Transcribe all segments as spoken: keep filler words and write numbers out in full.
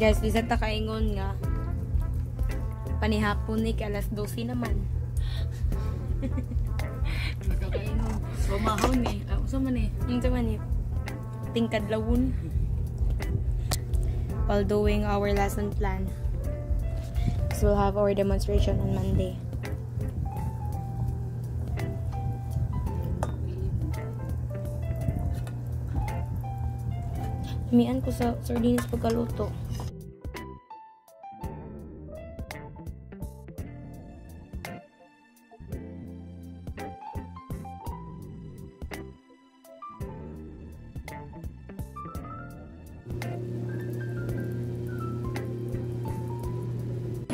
Guys, bisan ta kaingon nga panihapon ni kay alas dose naman. Nagakaingon. So mahon ni, usa man ni, unsa man ni tingkad lawon. While doing our lesson plan, because we'll have our demonstration on Monday. Mian ko sa sardines pagkaluto.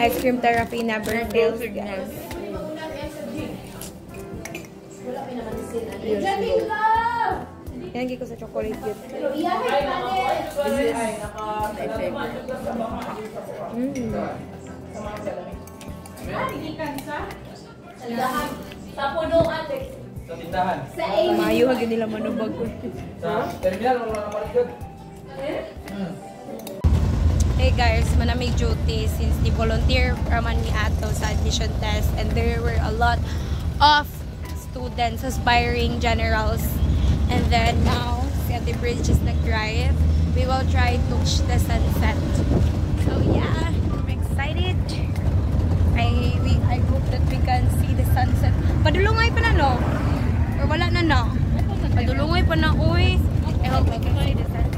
Ice cream therapy never fails, guys. Yan ko sa chocolate yun. Mayuha gini lang manubag ko. Hey guys, manamig duty since the volunteer raman ni ato sa admission test, and there were a lot of students, aspiring generals, and then now si Ate Bridge is nag-drive. We will try to reach the sunset. So yeah, I'm excited. I we I hope that we can see the sunset. Padulungay pa na no? Or wala na no? Padulungay pa na oy. I hope we can see the sunset.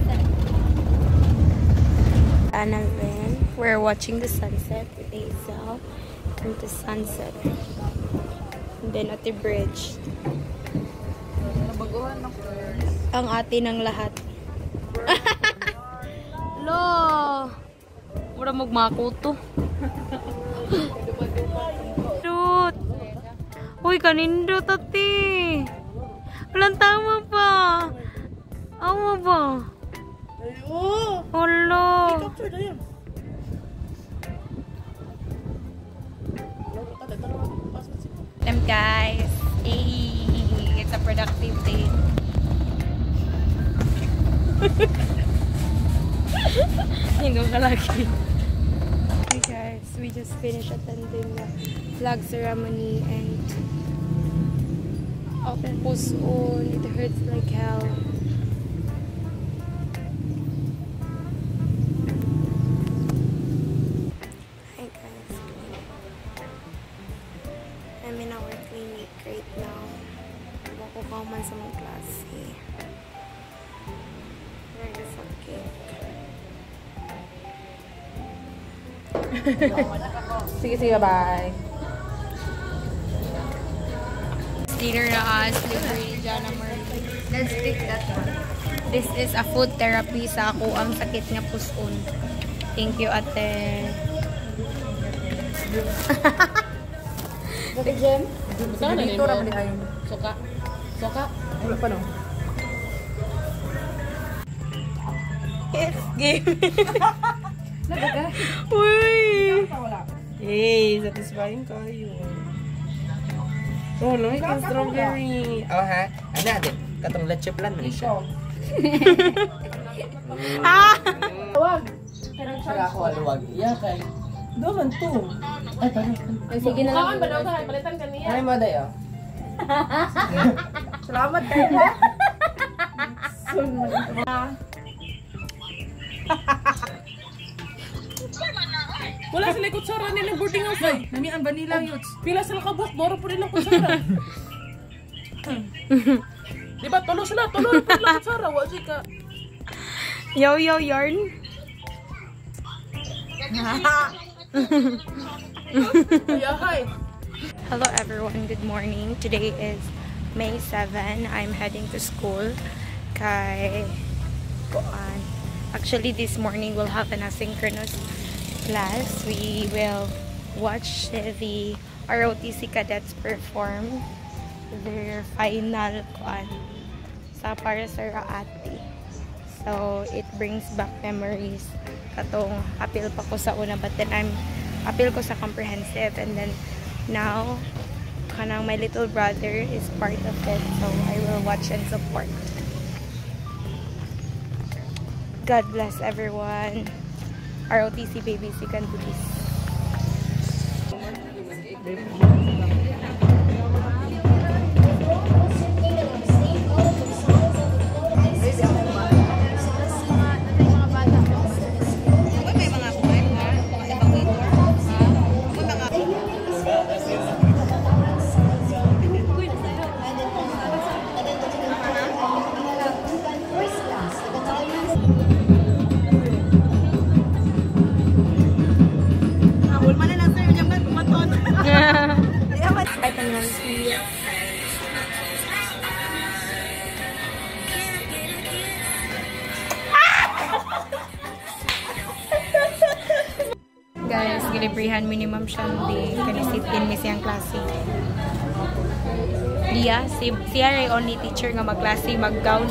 And then we're watching the sunset with Hazel and the sunset. And then at the bridge. Ang ate ng lahat. Lo! Wala magmakuto. Dut! Uy, kanindot ate! Walang tama pa! Awa ba? Hello! Hello! Them guys! Hey! It's a productive day. Hey guys, we just finished attending the flag ceremony and up and post on. It hurts like hell. Sige, sige, bye. Dinner na as libre Jana Marie. Let's take that one. This is a food therapy sa ako ang sakit nga puson. Thank you, ate. Bakit Jen? Saan dito na pala ayon? Soka. Soka. Wala pa no. Yes, game. Nagdaga. Uy. Hey, satisfying kayo. Oh, look at strawberry. Oh, ha? Ano natin? Katong leche plan na siya. Ah! Luwag. Pero siya ako luwag. Iya kay. Doon to. Ay, parang. Sige na lang. Kaon ba daw sa palitan kaniya? Ay, mo dayo. Salamat kayo. Sun. Wala sila kutsara nilang boarding house ay. Namian ba nila yuts? Pila sila kabos, boro po nilang kutsara. Diba, tulo sila, tulo po nilang kutsara. Wasi ka. Yo, yo, yarn. Hello everyone, good morning. Today is May seven. I'm heading to school. Kay... Actually, this morning we'll have an asynchronous class. We will watch the R O T C cadets perform their final kuan sa para sa Raati. So it brings back memories. Katong apil pa ko sa una, but then I'm apil ko sa comprehensive, and then now kanang my little brother is part of it, so I will watch and support. God bless everyone. R O T C babies, you can do this. Guys, gilibrihan minimum shandy. Kanisitin mi siyang klase. Dia, si siya only teacher nga magklase, mag-gown.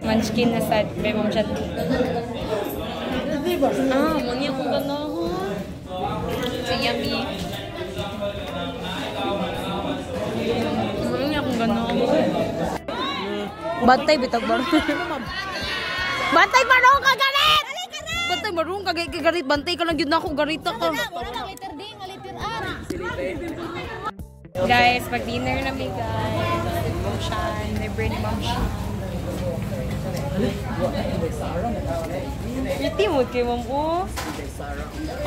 Munchkin na sad. May mom siya. Ah, mangyaw ko ka na ako. Si Yami. Mangyaw ko ka na ako. Bantay bitag ba? Bantay marong ka galit! Bantay marong ka galit. Bantay ka lang yun ako. Garita ka. Guys, pag dinner na may guys. Mom siya. May brain mom siya. Pretty mo kay mom po.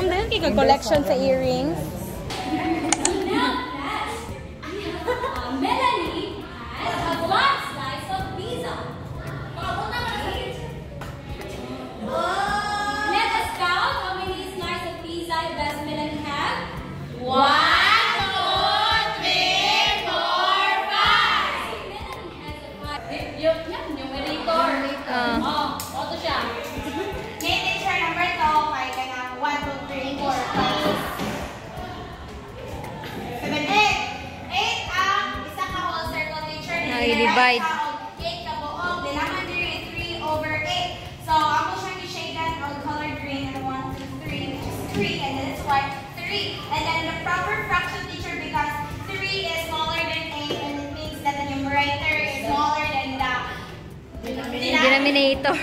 Ang dahil kay collection sa earrings. Melanie has a large slice of pizza. Let us count how many slices of pizza does Melanie have? One. Divide. Cake na buong. Dilaman diri three over eight. So, ako siyang i-shake that on color green and one, two, three, which is three. And then it's white, three. And then the proper fraction teacher because three is smaller than eight and it means that the numerator is smaller than the denominator.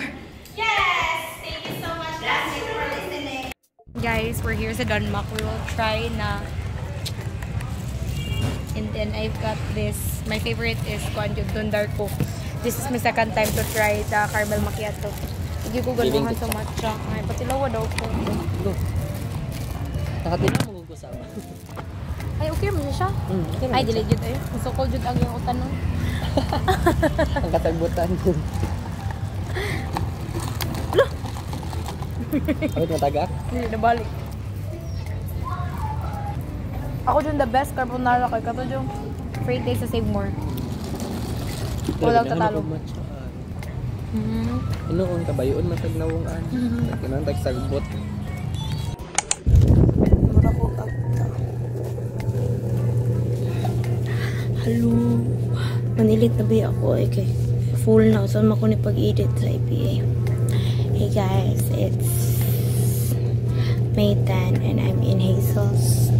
Yes! Thank you so much. Thank you for listening. Guys, we're here sa Donmak. We will try na. And then I've got this. My favorite is Kwanjutun Dark Coke. This is my second time to try the caramel macchiato. Hindi ko gulungan sa matcha. Ay, patilawa daw ko. Look. Takati na mo gusama. Ay, okay mo siya? Mm, okay, ay, dilig yun tayo. Gusto ko yun ang yung utan nun. Ang katagbutan yun. Loh! Ay, matagak? Hindi, nabalik. Ako dyan the best carbonara kay kato dyan. Free taste sa Save More. Walang tatalo. Inoon ka ba yun? Matagnawong an. Ganang tagsagbot. Marakotag. Hello. Manilit na ba ako? Okay. Full na. Saan ako nipag-edit sa I P A? Hey guys, it's May tenth and I'm in Hazel's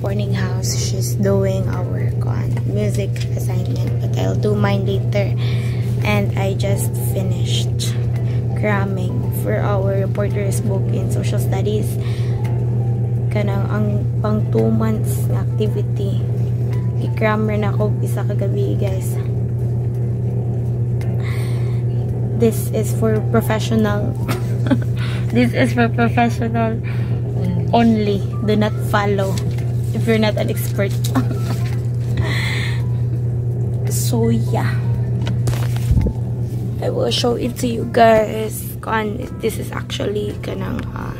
morning house. She's doing our music assignment, but I'll do mine later. And I just finished cramming for our reporter's book in social studies. Kanang ang pang two months na activity. I-crammer na ako isa kagabi, guys. This is for professional. This is for professional only. Do not follow if you're not an expert. So yeah, I will show it to you guys. This is actually kanang uh,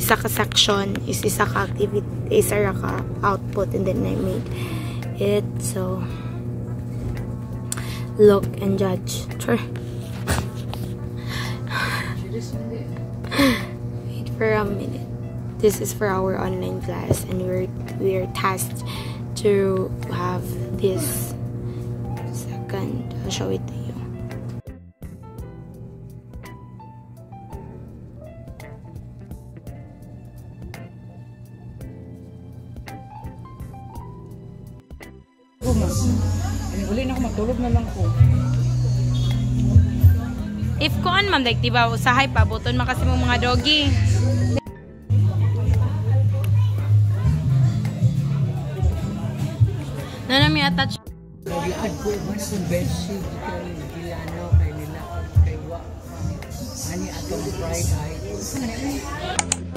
isa ka section is isa ka activity, isa ka output, and then I made it. So look and judge. Wait for a minute. This is for our online class, and we're we're tasked to have this. Second, I'll show it to you. ko mo. Uli na ako, matulog na lang ko. If koan ma'am, like, diba, usahay pa, buton man kasi mong mga doggy. Nana may attach. Nag-aad ko ba sa bedsheet ko ng Gilano kay nila kay Wa. Ani atong bright eye.